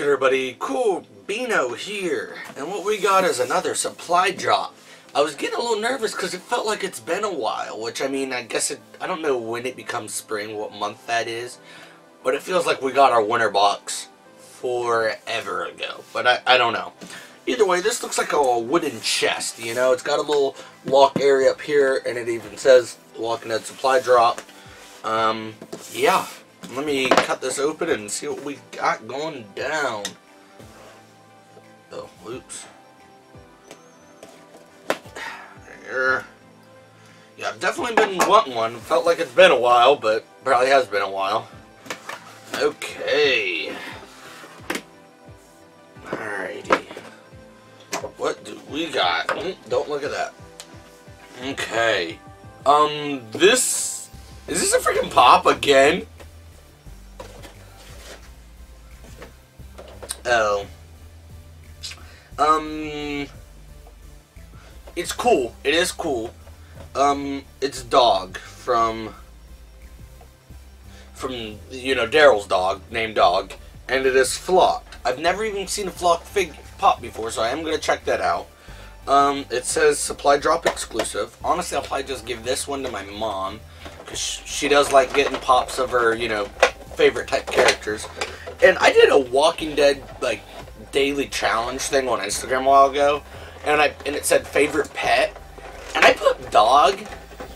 Good everybody, Cool Beano here, and what we got is another supply drop. I was getting a little nervous because it felt like it's been a while, which I mean, I guess I don't know when it becomes spring, what month that is, but it feels like we got our winter box forever ago, but I don't know. Either way, this looks like a wooden chest, you know, it's got a little lock area up here, and it even says The Walking Dead supply drop. Yeah. Let me cut this open and see what we got going down. Oh, oops. There. Yeah, I've definitely been wanting one. Felt like it's been a while, but probably has been a while. Okay. Alrighty. What do we got? Don't look at that. Okay. Is this a freaking pop again? Oh. It's cool. It is cool. It's dog from you know, Daryl's dog, named Dog, and it is flocked. I've never even seen a flock fig pop before, so I am gonna check that out. It says supply drop exclusive. Honestly, I'll probably just give this one to my mom, because she does like getting pops of her, you know, favorite type characters. And I did a Walking Dead, like, daily challenge thing on Instagram a while ago, and it said favorite pet, and I put Dog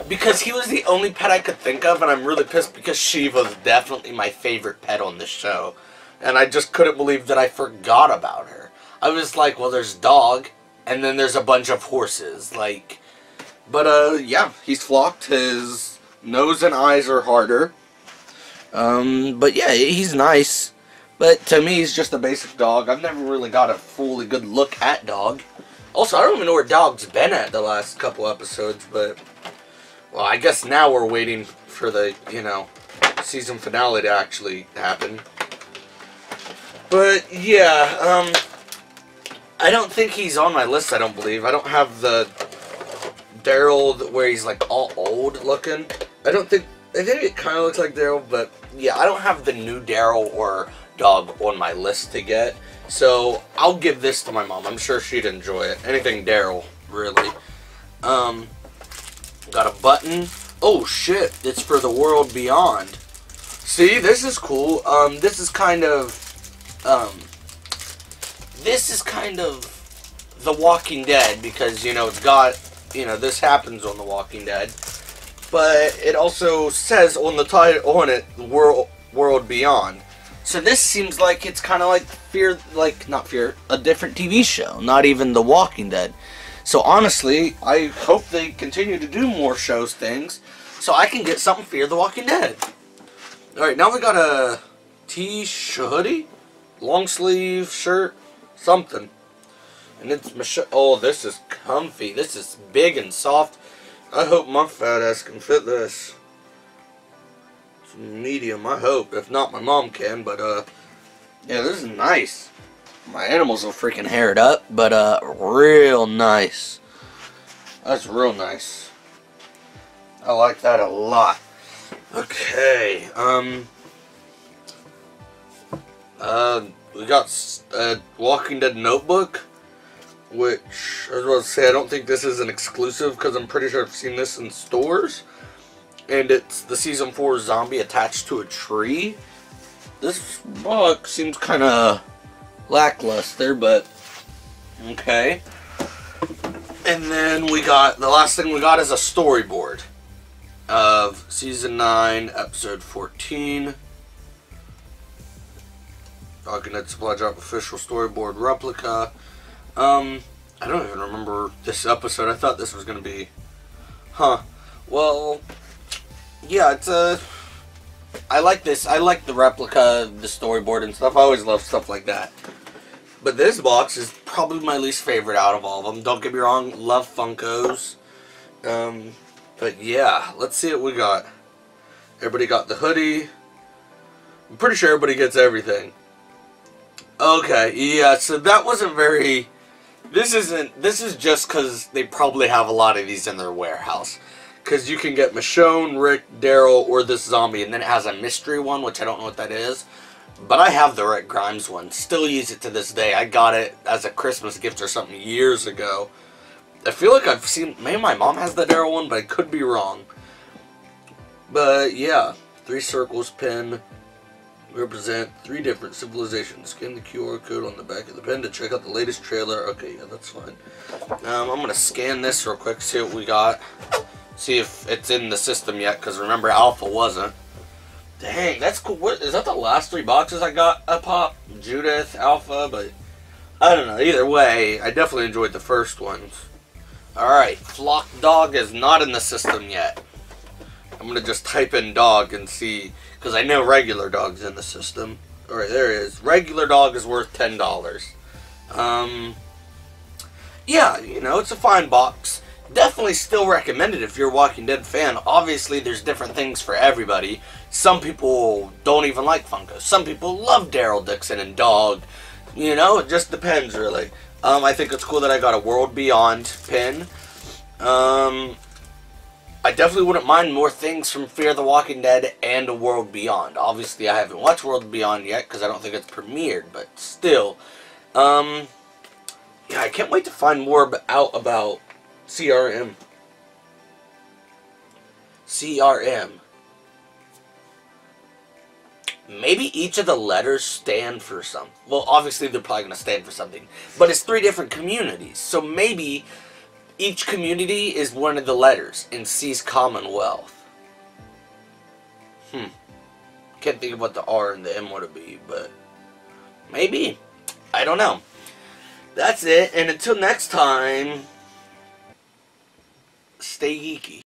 because he was the only pet I could think of, and I'm really pissed because she was definitely my favorite pet on this show, and I just couldn't believe that I forgot about her. I was like, well, there's Dog, and then there's a bunch of horses, like, but, yeah, he's flocked, his nose and eyes are harder, but yeah, he's nice. But to me, he's just a basic dog. I've never really got a fully good look at Dog. Also, I don't even know where Dog's been at the last couple episodes, but... Well, I guess now we're waiting for the, you know, season finale to actually happen. But, yeah, I don't think he's on my list, I don't believe. I don't have the Daryl where he's, like, all old looking. I think it kind of looks like Daryl, but, yeah, I don't have the new Daryl or... Dog on my list to get, so I'll give this to my mom. I'm sure she'd enjoy it. Anything Daryl, really. Got a button. Oh shit, it's for The World Beyond. See, this is cool. This is kind of The Walking Dead, because, you know, it's got, you know, this happens on The Walking Dead, but it also says on the title on it, World Beyond. So this seems like it's kind of like Fear, like, not Fear, a different TV show, not even The Walking Dead. So honestly, I hope they continue to do more shows, things, so I can get something Fear the Walking Dead. Alright, now we got a t-shirt, hoodie, long sleeve, shirt, something. And it's Michonne. Oh, this is comfy. This is big and soft. I hope my fat ass can fit this. Medium, I hope. If not, my mom can, but, yeah, this is nice. My animals will freaking hair it up, but, real nice. That's real nice. I like that a lot. Okay, we got a Walking Dead notebook, which, I was about to say, I don't think this is an exclusive, because I'm pretty sure I've seen this in stores. And it's the Season 4 zombie attached to a tree. This book seems kind of lackluster, but okay. And then we got, the last thing we got is a storyboard of Season 9, Episode 14. Walking Dead Supply Drop official storyboard replica. I don't even remember this episode. I thought this was going to be, well... Yeah, it's a... I like this. I like the replica, the storyboard and stuff. I always love stuff like that. But this box is probably my least favorite out of all of them. Don't get me wrong. Love Funkos. But yeah, let's see what we got. Everybody got the hoodie. I'm pretty sure everybody gets everything. Okay, yeah, so that wasn't very... This is just because they probably have a lot of these in their warehouse. Because you can get Michonne, Rick, Daryl, or this zombie. And then it has a mystery one, which I don't know what that is. But I have the Rick Grimes one. Still use it to this day. I got it as a Christmas gift or something years ago. I feel like I've seen... Maybe my mom has the Daryl one, but I could be wrong. But, yeah. 3 circles pin represent 3 different civilizations. Scan the QR code on the back of the pen to check out the latest trailer. Okay, yeah, that's fine. I'm going to scan this real quick, see what we got. See if it's in the system yet, because remember, Alpha wasn't. Dang, that's cool. What, is that the last 3 boxes I got a pop? Judith, Alpha, but I don't know. Either way, I definitely enjoyed the first ones. Alright, Flock Dog is not in the system yet. I'm going to just type in dog and see, because I know regular dog's in the system. Alright, there it is. Regular dog is worth $10. Yeah, you know, it's a fine box. Definitely still recommend it if you're a Walking Dead fan. Obviously, there's different things for everybody. Some people don't even like Funko. Some people love Daryl Dixon and dog. You know, it just depends, really. I think it's cool that I got a World Beyond pin. I definitely wouldn't mind more things from Fear the Walking Dead and A World Beyond. Obviously, I haven't watched World Beyond yet because I don't think it's premiered, but still. Yeah, I can't wait to find more out about CRM. Maybe each of the letters stand for something. Well, obviously they're probably going to stand for something. But it's 3 different communities. So maybe each community is one of the letters and sees Commonwealth. Can't think of what the R and the M would be, but maybe. I don't know. That's it. And until next time, stay geeky.